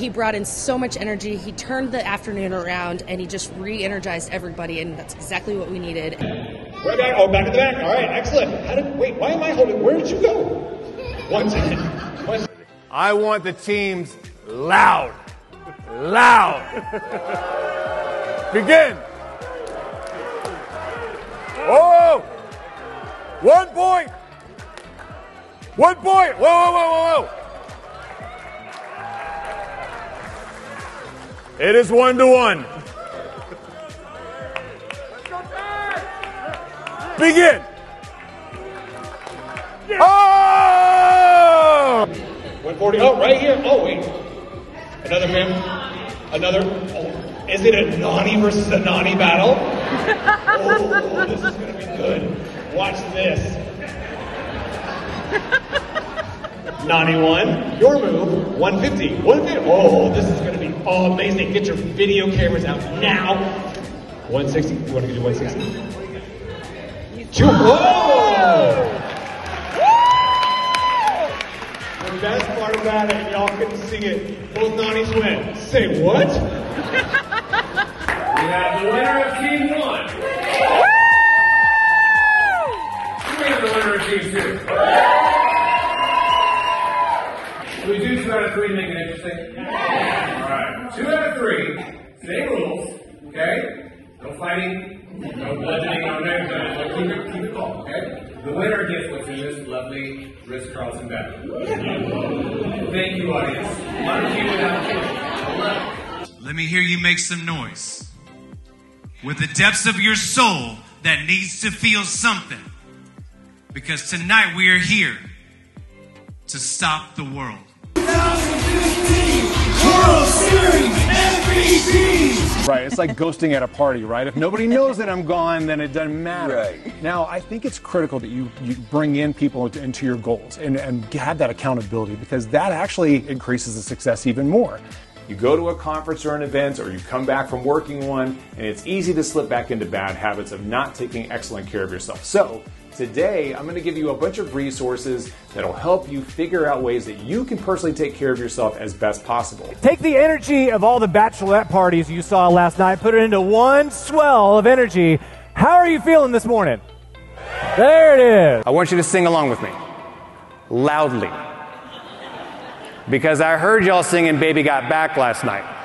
He brought in so much energy. He turned the afternoon around, and he just re-energized everybody, and that's exactly what we needed. Right back. Oh, back at the back. All right, excellent. Wait, why am I holding? Where did you go? One time. I want the teams loud. Loud. Begin. Oh! 1 point. 1 point. Whoa, whoa, whoa, whoa, whoa. It is 1-1. Begin. Oh! 140. Oh, right here. Oh, wait. Another man. Another. Oh. Is it a Nani versus a Nani battle? Oh, this is going to be good. Watch this. Nani won. Your move. 150. 150. Oh, this is going to be all amazing. Get your video cameras out now. 160. You want to do 160? The best part about it, and y'all couldn't see it, both Nani's win. Say what? We have the winner of Team 1. We have the winner of Team 2. We do 2 out of 3 to make it interesting. Alright, 2 out of 3. Today rules, okay? No fighting. No bludgeoning on that, keep it calm, okay? The winner gets what's in this lovely Ritz Carlton bag. Thank you, audience. Let me hear you make some noise. With the depths of your soul that needs to feel something. Because tonight we are here to stop the world. 2015 World Series MVP! Right, it's like ghosting at a party, right? If nobody knows that I'm gone, then it doesn't matter. Right. Now, I think it's critical that you bring in people into your goals and have that accountability, because that actually increases the success even more. You go to a conference or an event, or you come back from working one, and it's easy to slip back into bad habits of not taking excellent care of yourself. So today, I'm going to give you a bunch of resources that'll help you figure out ways that you can personally take care of yourself as best possible. Take the energy of all the bachelorette parties you saw last night, put it into one swell of energy. How are you feeling this morning? There it is. I want you to sing along with me, loudly. Because I heard y'all singing Baby Got Back last night.